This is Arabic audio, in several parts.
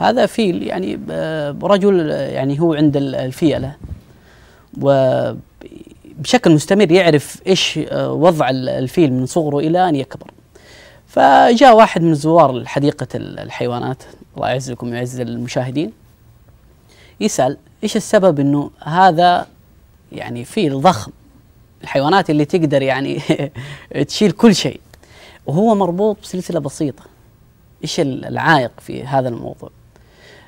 هذا فيل يعني رجل يعني هو عند الفيلة وبشكل مستمر يعرف إيش وضع الفيل من صغره إلى أن يكبر. فجاء واحد من زوار الحديقة الحيوانات الله يعزكم ويعز المشاهدين يسأل إيش السبب إنه هذا يعني فيل ضخم الحيوانات اللي تقدر يعني تشيل كل شيء وهو مربوط بسلسلة بسيطة، إيش العائق في هذا الموضوع؟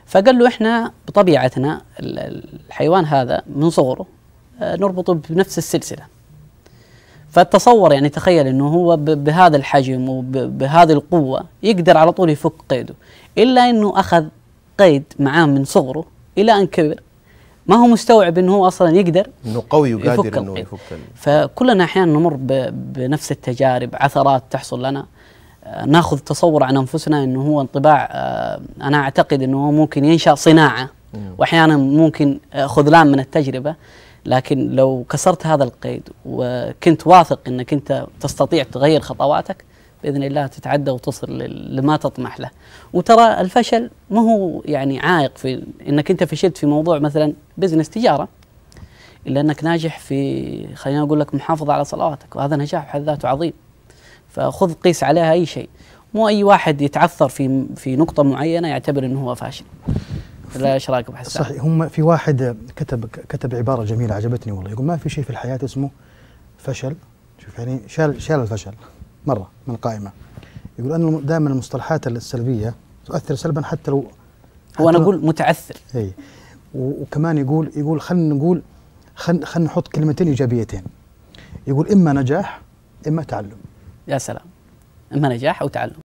فقال له إحنا بطبيعتنا الحيوان هذا من صغره نربطه بنفس السلسلة، فتصور يعني تخيل إنه هو بهذا الحجم وبهذه القوة يقدر على طول يفك قيده، إلا إنه أخذ قيد معاه من صغره إلى أن كبر ما هو مستوعب إنه هو أصلا يقدر إنه قوي وقادر إنه يفك. فكلنا أحيانا نمر بنفس التجارب، عثرات تحصل لنا ناخذ تصور عن أنفسنا إنه هو انطباع أنا أعتقد إنه هو ممكن ينشأ صناعة وأحيانا ممكن خذلان من التجربة، لكن لو كسرت هذا القيد وكنت واثق إنك أنت تستطيع تغير خطواتك بإذن الله تتعدى وتصل لما تطمح له. وترى الفشل ما هو يعني عائق في إنك أنت فشلت في موضوع مثلا بزنس تجارة، إلا أنك ناجح في خلينا أقول لك محافظة على صلواتك، وهذا نجاح بحد ذاته عظيم، فخذ قيس عليها أي شيء، مو أي واحد يتعثر في نقطة معينة يعتبر إنه هو فاشل. لا ايش رايك بحسن؟ صحيح. هم في واحد كتب عباره جميله عجبتني والله، يقول ما في شيء في الحياه اسمه فشل، شوف يعني شال الفشل مره من القائمه. يقول انه دائما المصطلحات السلبيه تؤثر سلبا حتى لو وانا اقول متعثر. اي وكمان يقول خلينا نقول خلينا نحط كلمتين ايجابيتين، يقول اما نجاح اما تعلم. يا سلام، اما نجاح او تعلم.